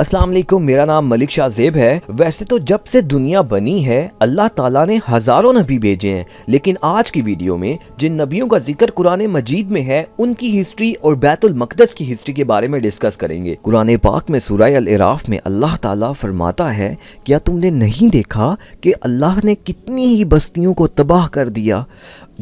अस्सलाम वालेकुम, मेरा नाम मलिक शाहजेब है। वैसे तो जब से दुनिया बनी है अल्लाह ताला ने हज़ारों नबी भेजे हैं, लेकिन आज की वीडियो में जिन नबियों का जिक्र कुरान मजीद में है उनकी हिस्ट्री और बैतुल मक़दस की हिस्ट्री के बारे में डिस्कस करेंगे। कुरान पाक में सूरह अल-इराफ में अल्लाह ताला फरमाता है, क्या तुमने नहीं देखा कि अल्लाह ने कितनी ही बस्तियों को तबाह कर दिया।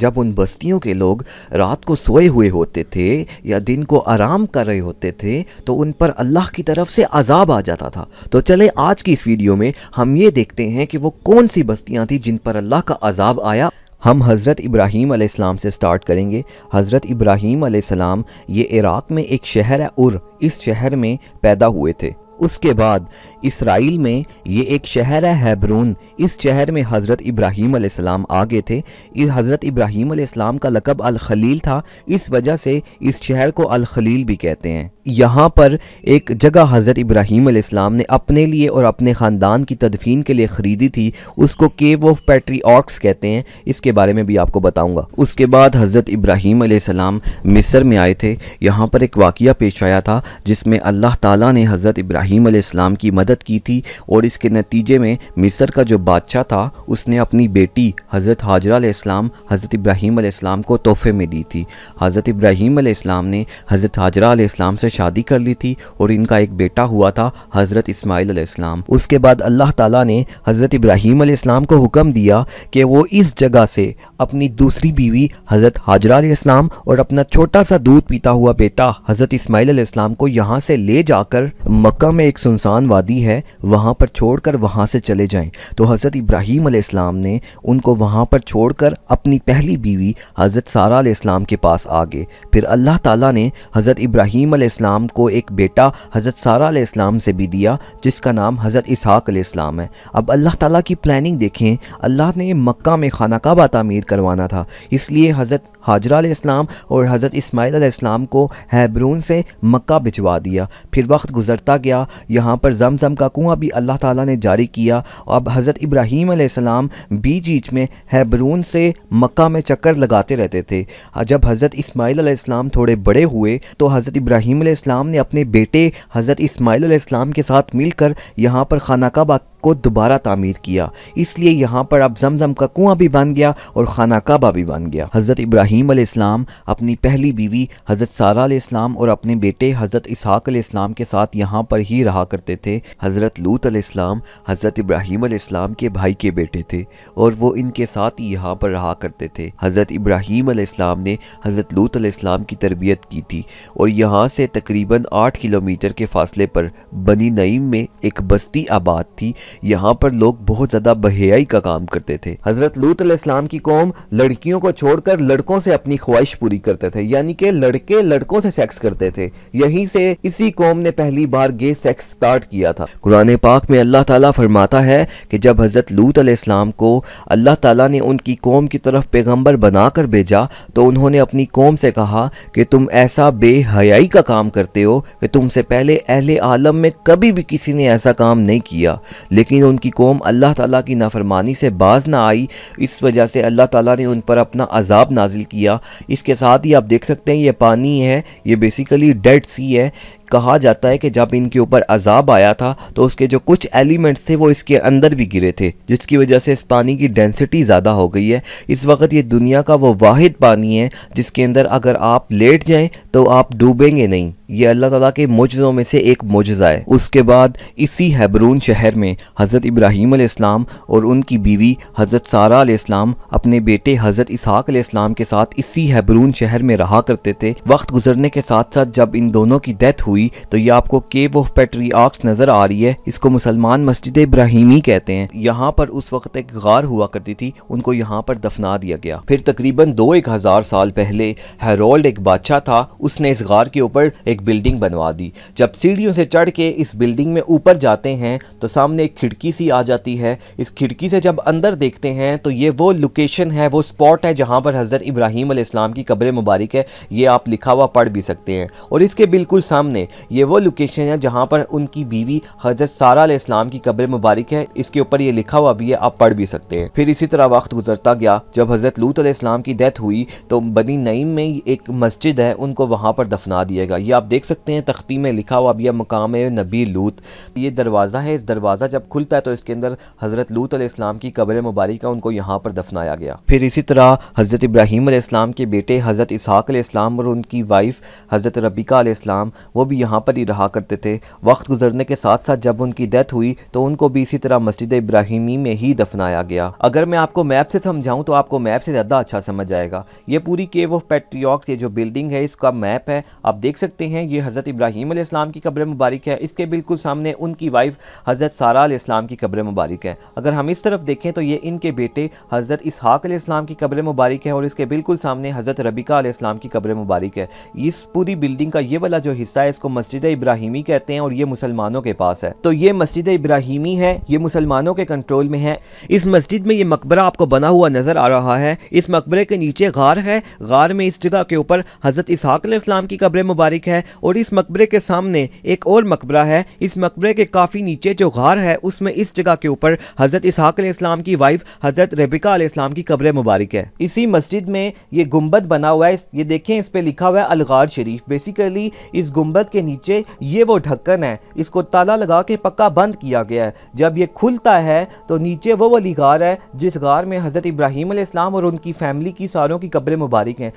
जब उन बस्तियों के लोग रात को सोए हुए होते थे या दिन को आराम कर रहे होते थे तो उन पर अल्लाह की तरफ से अजाब आ जाता था। तो चले आज की इस वीडियो में हम ये देखते हैं कि वो कौन सी बस्तियां थी जिन पर अल्लाह का अजाब आया। हम हज़रत इब्राहीम अलैहिस्सलाम से स्टार्ट करेंगे। हज़रत इब्राहीम अलैहिस्सलाम ये इराक़ में एक शहर है उर, इस शहर में पैदा हुए थे। उसके बाद इसराइल में ये एक शहर है हैब्रोन, इस शहर में हज़रत इब्राहीम अलैहिस्सलाम आ गए थे। इस हज़रत इब्राहीम अलैहिस्सलाम का लक़ब अल-खलील था, इस वजह से इस शहर को अल-खलील भी कहते हैं। यहाँ पर एक जगह हज़रत इब्राहीम अलैहिस्सलाम ने अपने लिए और अपने ख़ानदान की तदफीन के लिए ख़रीदी थी, उसको केव ऑफ पैट्रियार्क्स कहते हैं, इसके बारे में भी आपको बताऊँगा। उसके बाद हज़रत इब्राहीम अलैहिस्सलाम मिस्र में आए थे। यहाँ पर एक वाक़िया पेश आया था जिसमें अल्लाह ताला ने हज़रत इब्राहीम अलैहिस्सलाम की मदद की थी और इसके नतीजे में मिस्र का जो बादशाह था उसने अपनी बेटी हज़रत हाजरा अलैहिस्सलाम हज़रत इब्राहीम अलैहिस्सलाम को तोहफे में दी थी। हज़रत इब्राहीम अलैहिस्सलाम ने हज़रत हाजरा अलैहिस्सलाम से शादी कर ली थी और इनका एक बेटा हुआ था हज़रत इस्माइल अलैहिस्सलाम। उसके बाद अल्लाह ताला ने हज़रत इब्राहीम अलैहिस्सलाम को हुक्म दिया कि वो इस जगह से अपनी दूसरी बीवी हज़रत हाजरा अलैहिस्सलाम और अपना छोटा सा दूध पीता हुआ बेटा हज़रत इस्माइल अलैहिस्सलाम को यहाँ से ले जाकर मक्का में एक सुनसान वादी है वहाँ पर छोड़कर वहाँ से चले जाएं। तो हज़रत इब्राहीम अलैहिस्सलाम ने उनको वहाँ पर छोड़कर अपनी पहली बीवी हज़रत सारा अलैहिस्सलाम के पास आ गए। फिर अल्लाह ताला ने हज़रत इब्राहीम अलैहिस्सलाम को एक बेटा हज़रत सारा अलैहिस्सलाम से भी दिया जिसका नाम हज़रत इसहाक अलैहिस्सलाम है। अब अल्लाह ताला की प्लानिंग देखें, अल्लाह ने मक्का में खाना काबा तामीर करवाना था, इसलिए हज़रत हाजरा अलैहिस्सलाम और हज़रत इस्माइल अलैहिस्सलाम को हैब्रोन से मक्का भिजवा दिया। फिर वक्त गुजरता गया, यहाँ पर जमजम का कुआं भी अल्लाह ताला ने जारी किया। अब हज़रत इब्राहीम अलैहिस्सलाम बीच बीच में हैब्रोन से मक्का में चक्कर लगाते रहते थे। जब हज़रत इस्माइल अलैहिस्सलाम थोड़े बड़े हुए तो हज़रत इब्राहीम अलैहिस्सलाम ने अपने बेटे हज़रत इस्माइल अलैहिस्सलाम के साथ मिलकर यहाँ पर खाना काबा को दोबारा तामीर किया, इसलिए यहाँ पर अब जमजम का कुआं भी बन गया और खाना काबा भी बन गया। हज़रत इब्राहीम अलैहिस्सलाम अपनी पहली बीवी हज़रत सारा अलैहिस्सलाम और अपने बेटे हज़रत इसहाक अलैहिस्सलाम के साथ यहाँ पर ही रहा करते थे। हज़रत लूत अलैहिस्सलाम हज़रत इब्राहीम अलैहिस्सलाम के भाई के बेटे थे और वो इनके साथ ही यहाँ पर रहा करते थे। हज़रत इब्राहीम अलैहिस्सलाम ने हज़रत लूत अलैहिस्सलाम की तरबियत की थी और यहाँ से तकरीबन 8 किलोमीटर के फासले पर बनी नईम में एक बस्ती आबाद थी। यहाँ पर लोग बहुत ज्यादा बहेयाई का काम करते थे। हजरत लूत अलैहिस्सलाम की कौम लड़कियों को छोड़कर लड़कों से अपनी ख्वाहिश पूरी करते थे, यानी कि लड़के लड़कों से सेक्स करते थे। यहीं से इसी कौम ने पहली बार गे सेक्स स्टार्ट किया था। कुरान पाक में अल्लाह ताला फरमाता है कि जब हजरत लूत अलैहिस्सलाम को अल्लाह ताला ने उनकी कौम की तरफ पैगम्बर बनाकर भेजा तो उन्होंने अपनी कौम से कहा कि तुम ऐसा बेहयाई का काम करते हो कि तुमसे पहले अहले आलम में कभी भी किसी ने ऐसा काम नहीं किया, लेकिन उनकी कौम अल्लाह ताला की नाफरमानी से बाज ना आई, इस वजह से अल्लाह ताला ने उन पर अपना अजाब नाजिल किया। इसके साथ ही आप देख सकते हैं ये पानी है, ये बेसिकली डेड सी है। कहा जाता है कि जब इनके ऊपर अजाब आया था तो उसके जो कुछ एलिमेंट्स थे वो इसके अंदर भी गिरे थे, जिसकी वजह से इस पानी की डेंसिटी ज़्यादा हो गई है। इस वक्त ये दुनिया का वो वाहिद पानी है जिसके अंदर अगर आप लेट जाएं तो आप डूबेंगे नहीं। ये अल्लाह ताला के मुजज़ों में से एक मुजज़ा है। उसके बाद इसी हैब्रोन शहर में हज़रत इब्राहीम अलैहिस्सलाम और उनकी बीवी हज़रत सारा अलैहिस्सलाम अपने बेटे हज़रत इसहाक अलैहिस्सलाम के साथ इसी हैब्रोन शहर में रहा करते थे। वक्त गुजरने के साथ साथ जब इन दोनों की डेथ हुई तो ये आपको केव ऑफ पैट्रियार्क्स नज़र आ रही है, इसको मुसलमान मस्जिद इब्राहिमी कहते हैं। यहाँ पर उस वक्त एक गार हुआ करती थी, उनको यहाँ पर दफना दिया गया। फिर तकरीबन 2-1000 साल पहले हेरोल्ड एक बादशाह था, उसने इस गार के ऊपर एक बिल्डिंग बनवा दी। जब सीढ़ियों से चढ़ के इस बिल्डिंग में ऊपर जाते हैं तो सामने एक खिड़की सी आ जाती है। इस खिड़की से जब अंदर देखते हैं तो ये वो लोकेशन है, वो स्पॉट है जहाँ पर हज़रत इब्राहीम अलैहिस्सलाम की कब्र मुबारक है। ये आप लिखा हुआ पढ़ भी सकते हैं। और इसके बिल्कुल सामने ये वो लोकेशन है जहाँ पर उनकी बीवी हजरत सारा अलैहिस्सलाम की कब्र मुबारक है, इसके ऊपर ये लिखा हुआ भी है, आप पढ़ भी सकते हैं। फिर इसी तरह वक्त गुजरता गया, जब हजरत लूत अलैहिस्सलाम की डेथ हुई तो बनी नईम में एक मस्जिद है, उनको वहाँ पर दफना दिया गया। ये आप देख सकते हैं तख्ती में लिखा हुआ भी है, मकाम नबी लूत। ये दरवाज़ा है, इस दरवाज़ा जब खुलता है तो इसके अंदर हजरत लूत अलैहिस्सलाम की कब्र मुबारक है, उनको यहाँ पर दफनाया गया। फिर इसी तरह हजरत इब्राहीम अलैहिस्सलाम के बेटे हजरत इसहाक अलैहिस्सलाम और उनकी वाइफ हजरत रबिका अलैहिस्सलाम, वो भी यहाँ पर ही रहा करते थे। वक्त गुजरने के साथ साथ जब उनकी डेथ हुई तो उनको भी इसी तरह मस्जिद इब्राहिमी में ही दफनाया गया। अगर मैं आपको मैप से समझाऊं तो आपको मैप से ज़्यादा अच्छा समझ आएगा। ये पूरी केव ऑफ पैट्रियॉक्स, ये जो बिल्डिंग है, इसका मैप है, आप देख सकते हैं। ये हज़रत इब्राहीम अलैहिस्सलाम की कब्र मुबारक है, इसके बिल्कुल सामने उनकी वाइफ हज़रत सारा अलैहिस्सलाम की कब्र मुबारक है। अगर हम इस तरफ देखें तो ये इनके बेटे हज़रत इसहाक अलैहिस्सलाम की कब्र मुबारक है और इसके बिल्कुल सामने हज़रत रबिका अलैहिस्सलाम की कब्र मुबारक है। इस पूरी बिल्डिंग का ये वाला जो हिस्सा है इसको मस्जिद इब्राहिमी कहते हैं और ये मुसलमानों के पास है। तो ये मस्जिद इब्राहिमी है, ये मुसलमानों के कंट्रोल में है। इस मस्जिद में ये मकबरा आपको बना हुआ नजर आ रहा है। इस मकबरे के नीचे गार है, गार में इस जगह के ऊपर हज़रत इसहाक अलैहिस्सलाम की कब्र मुबारक है और इस मकबरे के सामने एक और मकबरा है। इस मकबरे के काफ़ी नीचे जो गार है उसमें इस जगह के ऊपर हज़रत इसहाक अलैहिस्सलाम की वाइफ हज़रत रेबिका अलैहिस्सलाम की कब्र मुबारक है। इसी मस्जिद में ये गुम्बद बना हुआ है, ये देखें, इस पर लिखा हुआ है अलगार शरीफ। बेसिकली इस गुम्बद के नीचे ये वो ढक्कन है, इसको ताला लगा के पक्का बंद किया गया है। जब ये खुलता है तो नीचे वो वाली गार है जिस गार में हज़रत इब्राहीम अलैहिस्सलाम और उनकी फैमिली की सारों की कब्रें मुबारक हैं।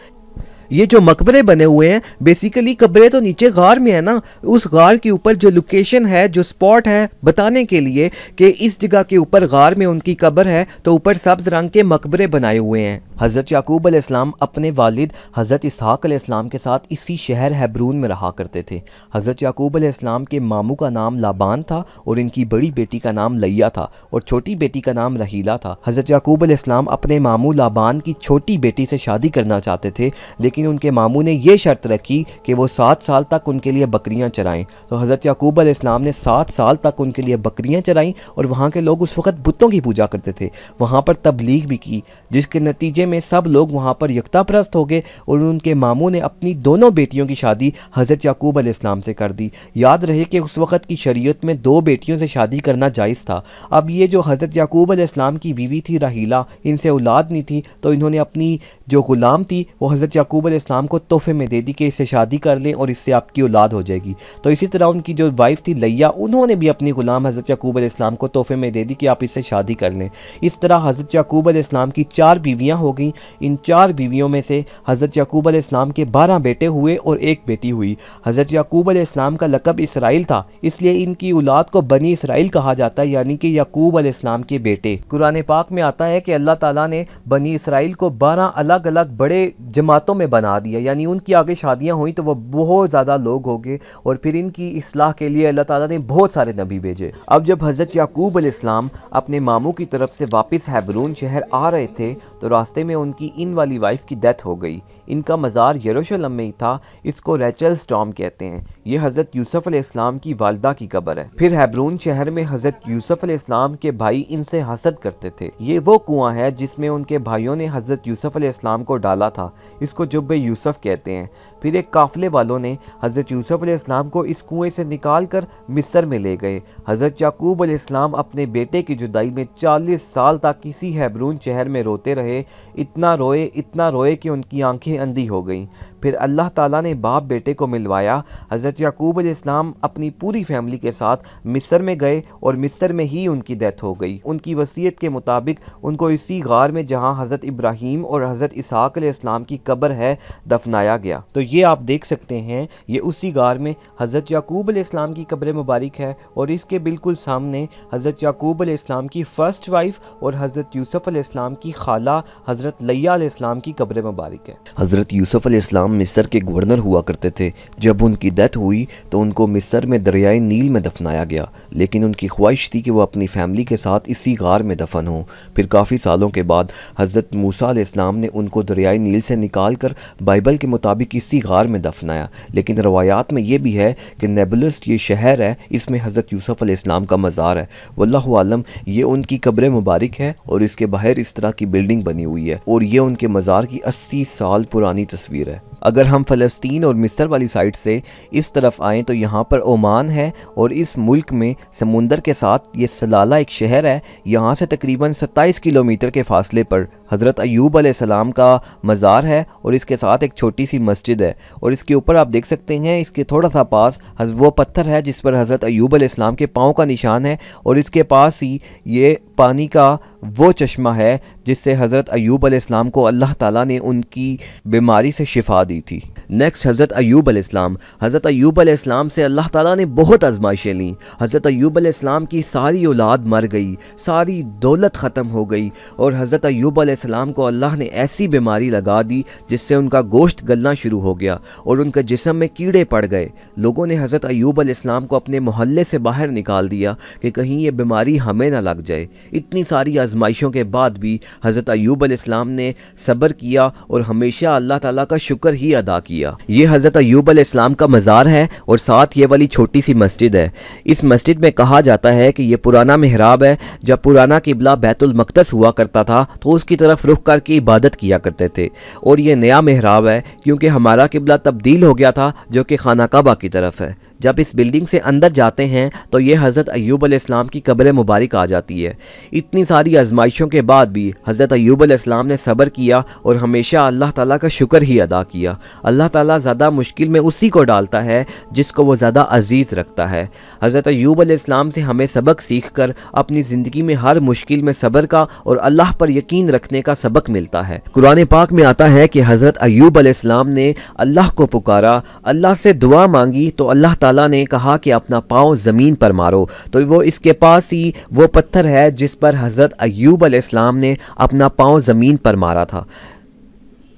ये जो मकबरे बने हुए हैं, बेसिकली कब्रें तो नीचे गार में है ना, उस गार के ऊपर जो लोकेशन है, जो स्पॉट है, बताने के लिए कि इस जगह के ऊपर गार में उनकी कब्र है, तो ऊपर सब्ज़ रंग के मकबरे बनाए हुए हैं। हज़रत याकूब अलैहिस्सलाम अपने वालिद हज़रत इसहाक अलैहिस्सलाम के साथ इसी शहर हैबरून में रहा करते थे। हज़रत याकूब अलैहिस्सलाम के मामू का नाम लाबान था और इनकी बड़ी बेटी का नाम लिया था और छोटी बेटी का नाम रहीला था। हज़रत याकूब अलैहिस्सलाम अपने मामू लाबान की छोटी बेटी से शादी करना चाहते थे, लेकिन उनके मामू ने यह शर्त रखी कि वो 7 साल तक उनके लिए बकरियाँ चराएँ। तो हज़रत याकूब अलैहिस्सलाम ने 7 साल तक उनके लिए बकरियाँ चराईं और वहाँ के लोग उस वक़्त बुतों की पूजा करते थे। वहाँ पर तबलीग भी की, जिसके नतीजे में सब लोग वहाँ पर यकता प्रस्त हो गए और उनके मामू ने अपनी दोनों बेटियों की शादी हज़रत याकूब अलैहिस्सलाम से कर दी। याद रहे कि उस वक़्त की शरीयत में 2 बेटियों से शादी करना जायज़ था। अब ये जो हज़रत याकूब अलैहिस्सलाम की बीवी थी रहीला, इनसे औलाद नहीं थी, तो इन्होंने अपनी जो ग़ुलाम थी वो हज़रत याकूब अलैहिस्सलाम को तोहफे में दे दी कि इससे शादी कर लें और इससे आपकी औलाद हो जाएगी। तो इसी तरह उनकी जो वाइफ थी लिया, उन्होंने भी अपनी ग़ुलाम हज़रत याकूब अलैहिस्सलाम को तोहफे में दे दी कि आप इससे शादी कर लें। इस तरह हज़रत याकूब अलैहिस्सलाम की 4 बीवियाँ हो गई। इन 4 बीवियों में से हज़रत याकूब अलैहिस्सलाम के 12 बेटे हुए और 1 बेटी हुई। हज़रत याकूब अलैहिस्सलाम का लक़ब इसराइल था, इसलिए इनकी औलाद को बनी इसराइल कहा जाता है, यानी कि याकूब अलैहिस्सलाम के बेटे। कुरान पाक में आता है कि अल्लाह ताला ने बनी इसराइल को 12 अलग-अलग बड़े जमातों में बना दिया, यानी उनकी आगे शादियाँ हुई तो वह बहुत ज़्यादा लोग हो गए और फिर इनकी इस्लाह के लिए अल्लाह ताला ने बहुत सारे नबी भेजे। अब जब हज़रत याकूब अलैहिस्सलाम अपने मामू की तरफ से वापस हैबरून शहर आ रहे थे तो रास्ते में उनकी इन वाली वाइफ की डेथ हो गई। इनका मज़ार यरूशलेम में ही था, इसको रैचल्स टॉम्ब कहते हैं। ये हज़रत यूसुफ अलैहिस्सलाम की वालदा की कब्र है। फिर हैबरून शहर में हज़रत यूसुफ अलैहिस्सलाम के भाई इनसे हसद करते थे। ये वो कुआं है जिसमें उनके भाइयों ने हज़रत यूसुफ अलैहिस्सलाम को डाला था, इसको जुब्बे यूसुफ कहते हैं। फिर एक काफ़िले वालों ने हज़रत यूसुफ अलैहिस्सलाम को इस कुएँ से निकाल कर मिस्र में ले गए। हज़रत याकूब अलैहिस्सलाम अपने बेटे की जुदाई में 40 साल तक इसी हैबरून शहर में रोते रहे। इतना रोए कि उनकी आंखें अंधी हो गईं। फिर अल्लाह ताला ने बाप बेटे को मिलवाया। हज़रत याकूब अलैहिस्सलाम अपनी पूरी फैमिली के साथ मिस्र में गए और मिस्र में ही उनकी डेथ हो गई। उनकी वसीयत के मुताबिक उनको इसी गार में जहां हज़रत इब्राहीम और हज़रत इसहाक अलैहिस्सलाम की कब्र है दफनाया गया। तो ये आप देख सकते हैं, ये उसी गार में हज़रत याकूब अलैहिस्सलाम की कब्र मुबारक है और इसके बिल्कुल सामने हज़रत याकूब अलैहिस्सलाम की फ़र्स्ट वाइफ़ और हज़रत यूसुफ अलैहिस्सलाम की खाला हज़रत लिया अलैहिस्सलाम की कब्र मुबारक है। हज़रत यूसुफ अलैहिस्सलाम मिस्र के गवर्नर हुआ करते थे। जब उनकी डेथ हुई तो उनको मिस्र में दरियाए नील में दफनाया गया। लेकिन उनकी ख्वाहिश थी कि वो अपनी फैमिली के साथ इसी गार में दफन हों। फिर काफ़ी सालों के बाद हज़रत मूसा अलैहिस्सलाम ने उनको दरियाए नील से निकाल कर बाइबल के मुताबिक इसी गार में दफनाया। लेकिन रवायात में ये भी है कि नेबलस ये शहर है, इसमें हज़रत यूसुफ अलैहिस्सलाम का मज़ार है। वल्लाहु आलम ये उनकी कब्र मुबारक है और इसके बाहर इस तरह की बिल्डिंग बनी हुई है और ये उनके मज़ार की 80 साल पुरानी तस्वीर है। अगर हम फ़लस्तीन और मिस्र वाली साइड से इस तरफ आएँ तो यहाँ पर ओमान है और इस मुल्क में समुंदर के साथ ये सलाला एक शहर है। यहाँ से तकरीबन 27 किलोमीटर के फासले पर हज़रत अयूब अलैहिस्सलाम का मज़ार है और इसके साथ एक छोटी सी मस्जिद है और इसके ऊपर आप देख सकते हैं इसके थोड़ा सा पास वो पत्थर है जिस पर हज़रत अयूब अलैहिस्सलाम के पाँव का निशान है और इसके पास ही ये पानी का वो चश्मा है जिससे हज़रत अयूब अलैहिस्सलाम को अल्लाह ताला ने उनकी बीमारी से शिफा दी थी। नेक्स्ट हज़रत अयूब अलैहिस्सलाम। हज़रत अयूब अलैहिस्सलाम से अल्लाह ताला ने बहुत आजमाइशें लीं। हज़रत अयूब अलैहिस्सलाम की सारी औलाद मर गई, सारी दौलत ख़त्म हो गई और हज़रत अयूब अलैहिस्सलाम को अल्लाह ने ऐसी बीमारी लगा दी जिससे उनका गोश्त गलना शुरू हो गया और उनके जिस्म में कीड़े पड़ गए। लोगों ने हज़रत अयूब अलैहिस्सलाम को अपने मोहल्ले से बाहर निकाल दिया कि कहीं ये बीमारी हमें ना लग जाए। इतनी सारी आजमाइशों के बाद भी हज़रत अयूब अलैहिस्सलाम ने सब्र किया और हमेशा अल्लाह ताला का शुक्र ही अदा किया। ये हज़रत अयूब अलैहिस्सलाम का मज़ार है और साथ ये वाली छोटी सी मस्जिद है। इस मस्जिद में कहा जाता है कि ये पुराना मेहराब है। जब पुराना किबला बैतुल मक़दस हुआ करता था तो उसकी तरफ रुख करके इबादत किया करते थे और ये नया मेहराब है क्योंकि हमारा किबला तब्दील हो गया था जो कि खाना काबा की तरफ है। जब इस बिल्डिंग से अंदर जाते हैं तो ये हज़रत अयूब अलैहिस्सलाम की कब्र मुबारक आ जाती है। इतनी सारी आजमाइशों के बाद भी हज़रत अयूब अलैहिस्सलाम ने सब्र किया और हमेशा अल्लाह ताला का शुक्र ही अदा किया। अल्लाह ताला ज़्यादा मुश्किल में उसी को डालता है जिसको वो ज़्यादा अजीज़ रखता है। हज़रत अयूब अलैहिस्सलाम से हमें सबक सीख कर अपनी ज़िंदगी में हर मुश्किल में सब्र का और अल्लाह पर यकीन रखने का सबक मिलता है। कुरान पाक में आता है कि हज़रत अयूब अलैहिस्सलाम ने अल्लाह को पुकारा, अल्लाह से दुआ मांगी तो अल्लाह अल्लाह ने कहा कि अपना पाँव ज़मीन पर मारो तो वो इसके पास ही वो पत्थर है जिस पर हज़रत अयूब अलैहिस्सलाम ने अपना पाँव ज़मीन पर मारा था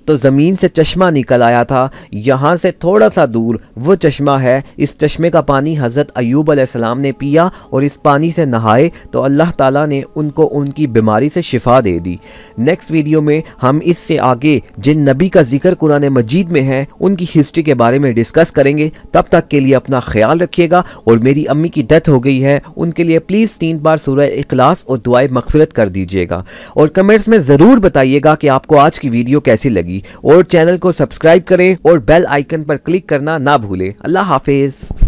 तो ज़मीन से चश्मा निकल आया था। यहाँ से थोड़ा सा दूर वो चश्मा है। इस चश्मे का पानी हज़रत अयूब अलैहिस्सलाम ने पिया और इस पानी से नहाए तो अल्लाह ताला ने उनको उनकी बीमारी से शिफा दे दी। नेक्स्ट वीडियो में हम इससे आगे जिन नबी का जिक्र कुरान मजीद में है उनकी हिस्ट्री के बारे में डिस्कस करेंगे। तब तक के लिए अपना ख्याल रखिएगा और मेरी अम्मी की डेथ हो गई है उनके लिए प्लीज़ 3 बार सूरह इखलास और दुआए मगफिरत कर दीजिएगा और कमेंट्स में ज़रूर बताइएगा कि आपको आज की वीडियो कैसी लगी और चैनल को सब्सक्राइब करें और बेल आइकन पर क्लिक करना ना भूलें। अल्लाह हाफिज।